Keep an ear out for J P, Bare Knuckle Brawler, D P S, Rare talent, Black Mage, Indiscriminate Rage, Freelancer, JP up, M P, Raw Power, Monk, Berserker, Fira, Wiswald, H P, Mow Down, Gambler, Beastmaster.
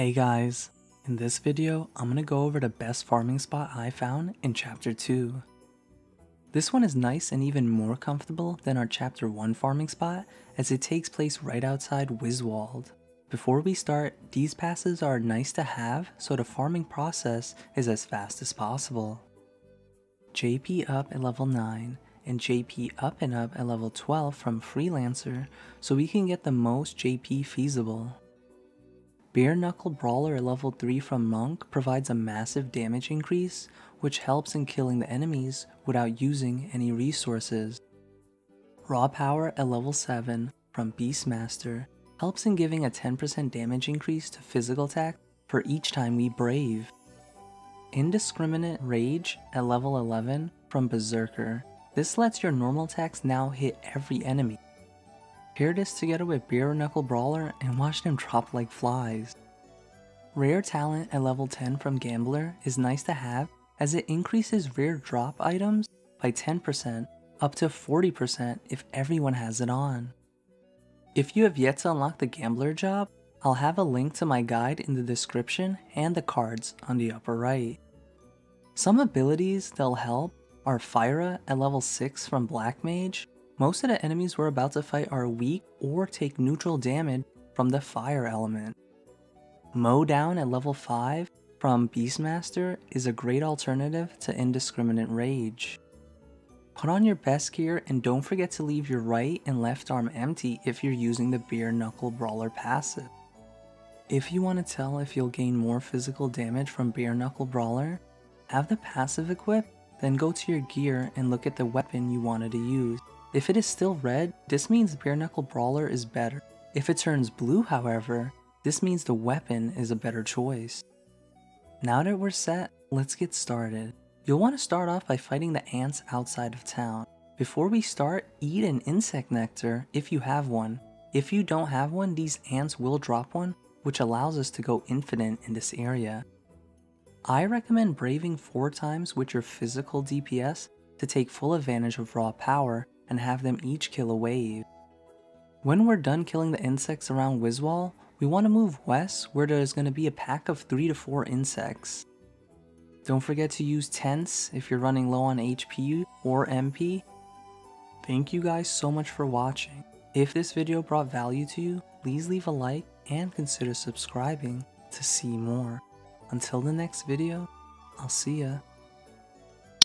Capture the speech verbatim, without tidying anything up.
Hey guys, in this video I'm gonna go over the best farming spot I found in chapter two. This one is nice and even more comfortable than our chapter one farming spot as it takes place right outside Wiswald. Before we start, these passes are nice to have so the farming process is as fast as possible. J P Up at level nine and J P Up and Up at level twelve from Freelancer so we can get the most J P feasible. Bare Knuckle Brawler at level three from Monk provides a massive damage increase, which helps in killing the enemies without using any resources. Raw Power at level seven from Beastmaster helps in giving a ten percent damage increase to physical attack for each time we brave. Indiscriminate Rage at level eleven from Berserker. This lets your normal attacks now hit every enemy. Pair this together with Bare Knuckle Brawler and watch them drop like flies. Rare Talent at level ten from Gambler is nice to have as it increases rare drop items by ten percent up to forty percent if everyone has it on. If you have yet to unlock the Gambler job, I'll have a link to my guide in the description and the cards on the upper right. Some abilities that'll help are Fira at level six from Black Mage. Most of the enemies we're about to fight are weak or take neutral damage from the fire element. Mow Down at level five from Beastmaster is a great alternative to Indiscriminate Rage. Put on your best gear and don't forget to leave your right and left arm empty if you're using the Bare Knuckle Brawler passive. If you want to tell if you'll gain more physical damage from Bare Knuckle Brawler, have the passive equipped, then go to your gear and look at the weapon you wanted to use. If it is still red, this means Bare Knuckle Brawler is better. If it turns blue, however, this means the weapon is a better choice. Now that we're set, let's get started. You'll want to start off by fighting the ants outside of town. Before we start, eat an insect nectar if you have one. If you don't have one, these ants will drop one, which allows us to go infinite in this area. I recommend braving four times with your physical D P S to take full advantage of Raw Power and have them each kill a wave. When we're done killing the insects around Wiswald, we want to move west where there's going to be a pack of three to four insects. Don't forget to use tents if you're running low on H P or M P. Thank you guys so much for watching. If this video brought value to you, please leave a like and consider subscribing to see more. Until the next video, I'll see ya.